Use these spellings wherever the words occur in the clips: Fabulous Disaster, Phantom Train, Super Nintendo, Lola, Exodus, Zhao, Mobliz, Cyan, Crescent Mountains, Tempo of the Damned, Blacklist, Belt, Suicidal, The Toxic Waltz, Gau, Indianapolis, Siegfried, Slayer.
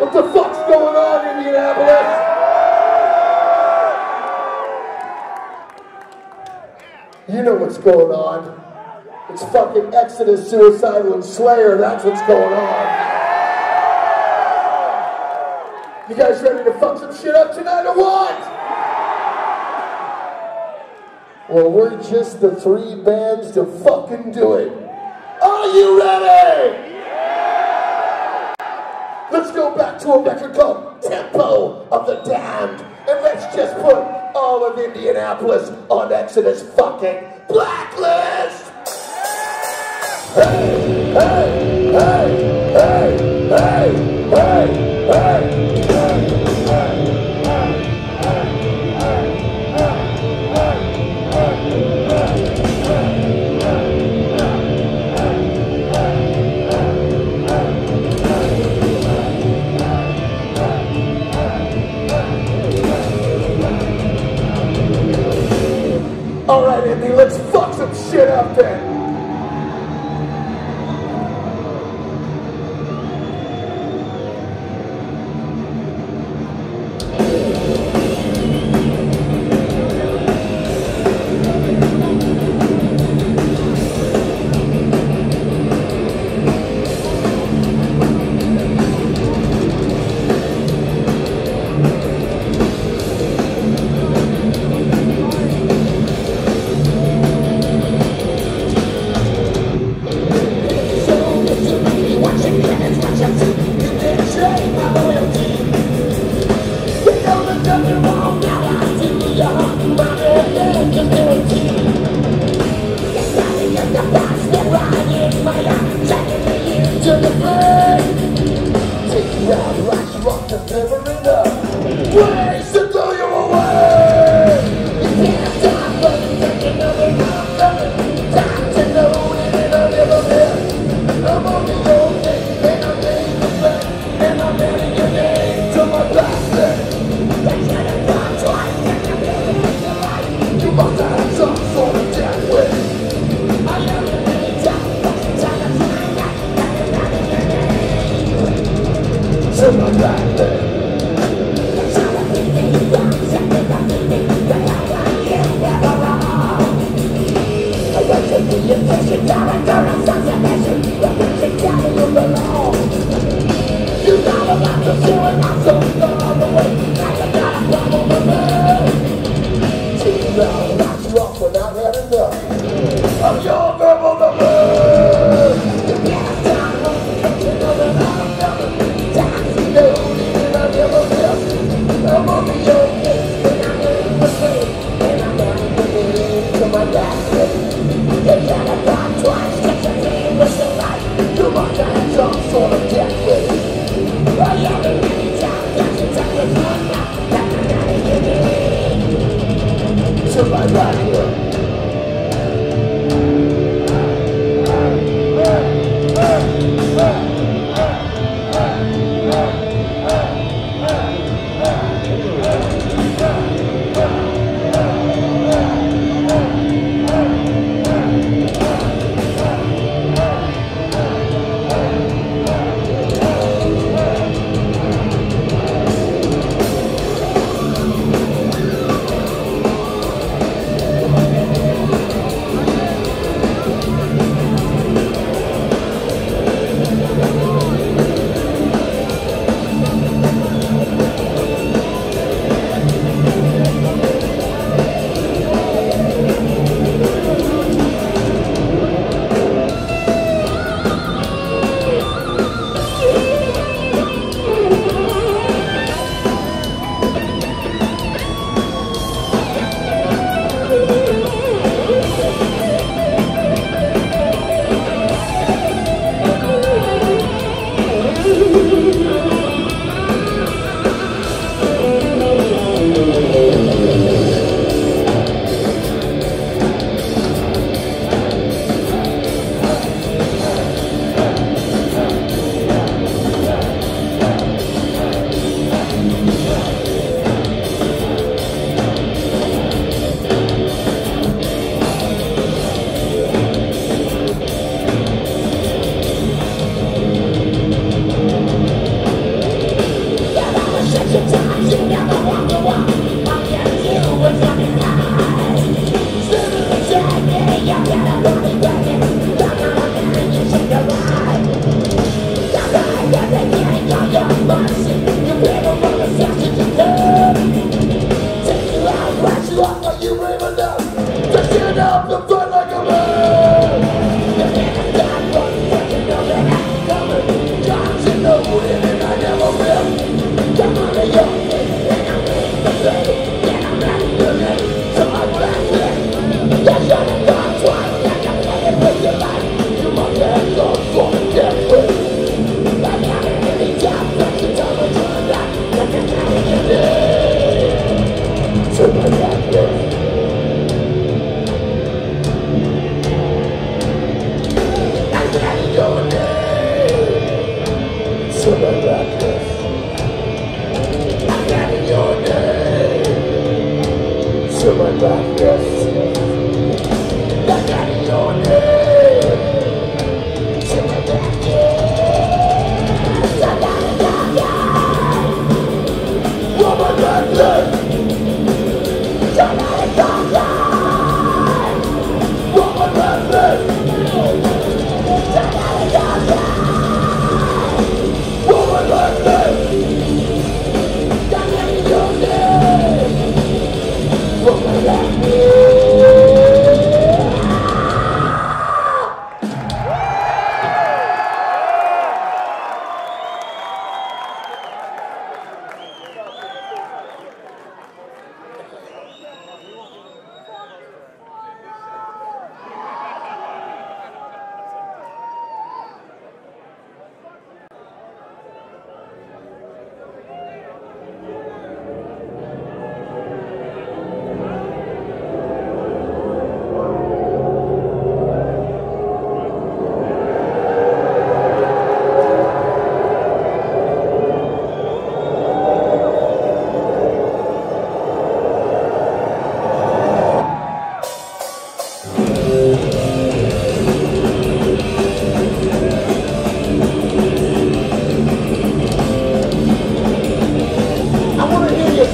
What the fuck's going on, Indianapolis? You know what's going on. It's fucking Exodus, Suicidal, and Slayer. That's what's going on. You guys ready to fuck some shit up tonight or what? Well, we're just the three bands to fucking do it. Are you ready? Let's go back to a record called Tempo of the Damned, and let's just put all of Indianapolis on Exodus fucking blacklist! Hey, hey, hey, hey, hey, hey, hey! Let's fuck some shit up then.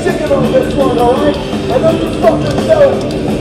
chicken on this one, alright? I know you fucking know it.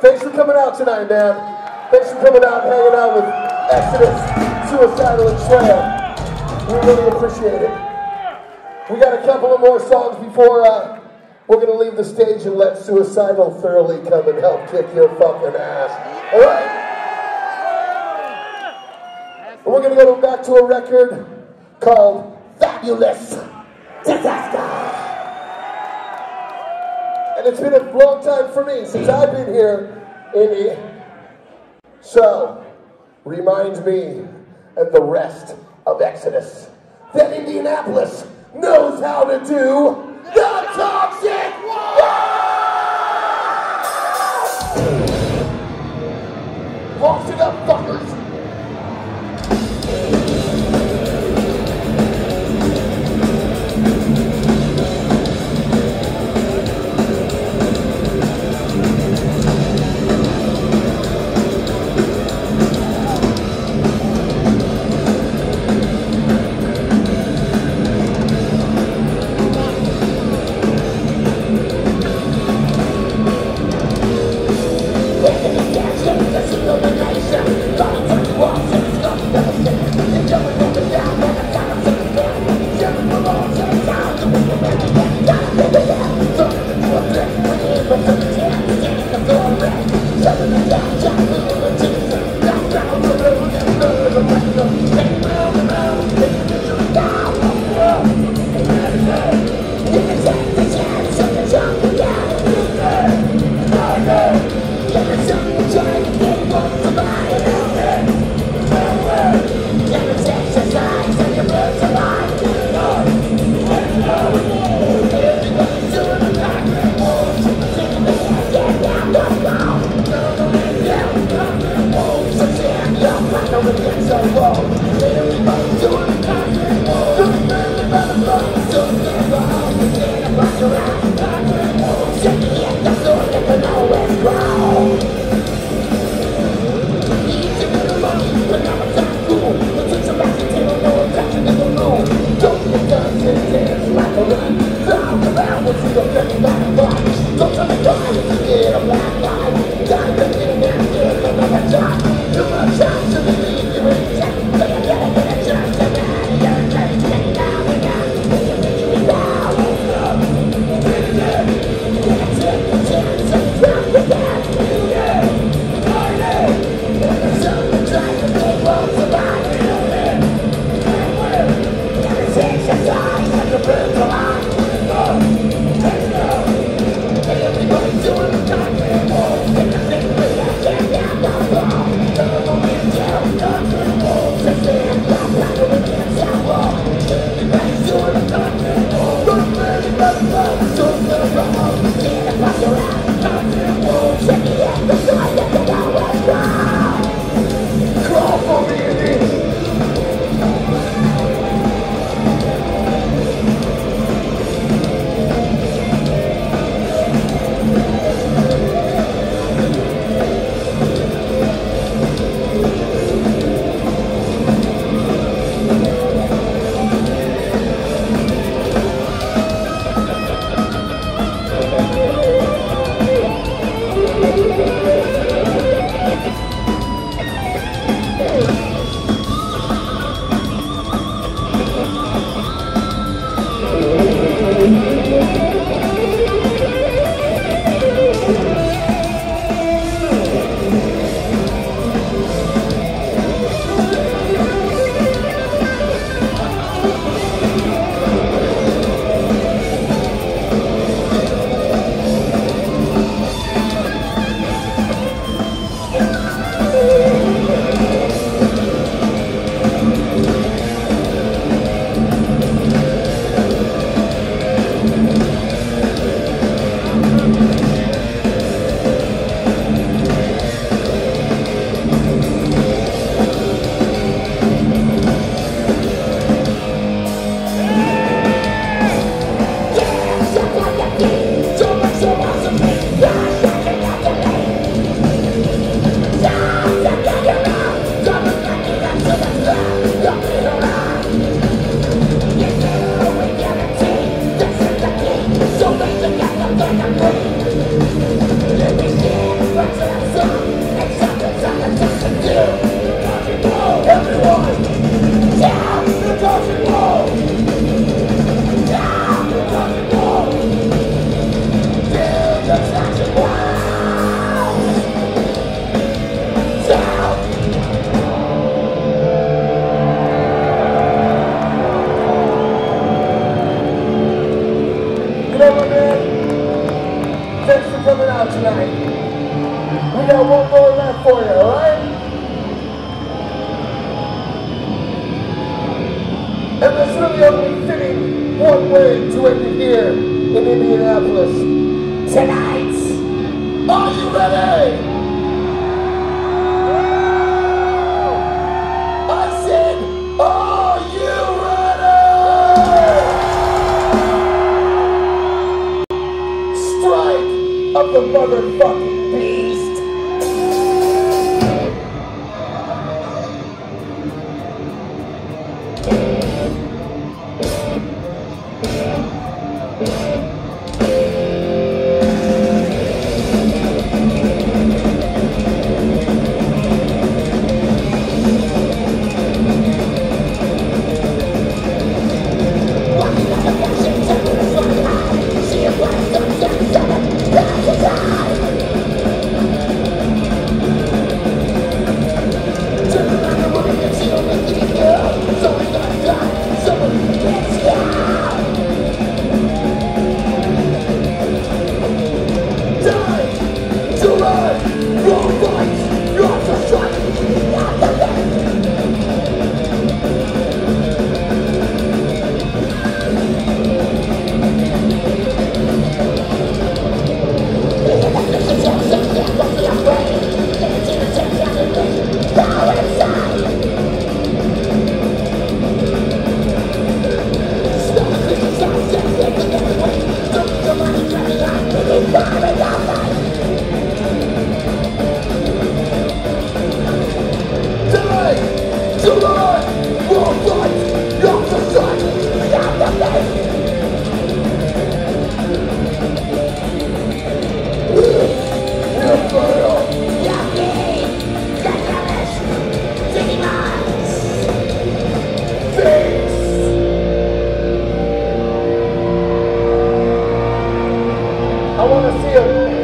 Thanks for coming out tonight, man. Thanks for coming out and hanging out with Exodus, Suicidal, and Slayer. We really appreciate it. We got a couple of more songs before we're going to leave the stage and let Suicidal thoroughly come and help kick your fucking ass. All right? We're going to go back to a record called Fabulous Disaster. And it's been a long time for me since I've been here, Indy. So, reminds me and the rest of Exodus that Indianapolis knows how to do the Toxic Waltz! Waltz it up, fuckers!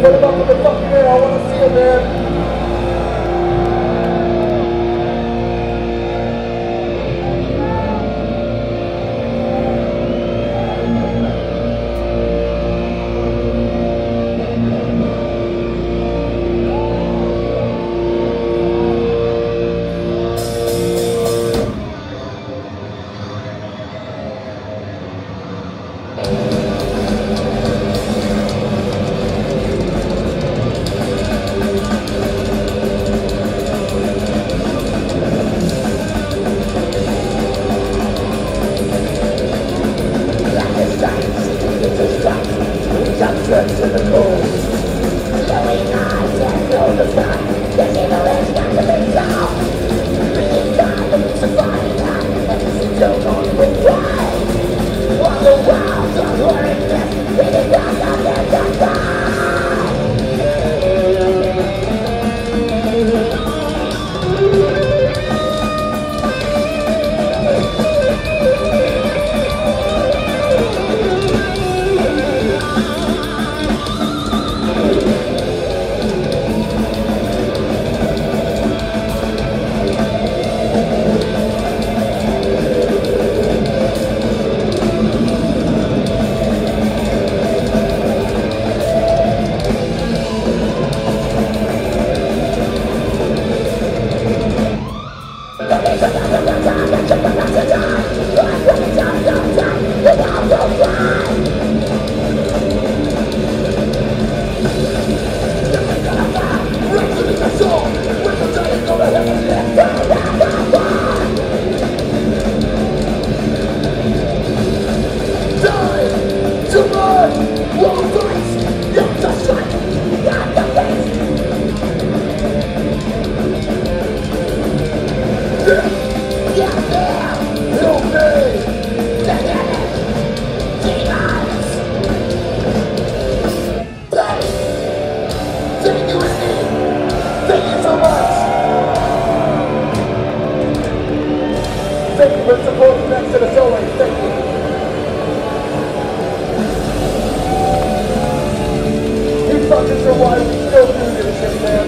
Put him up in the fucking air. I want to see him, man. Thank you. He fucking survived. We still do this shit, man.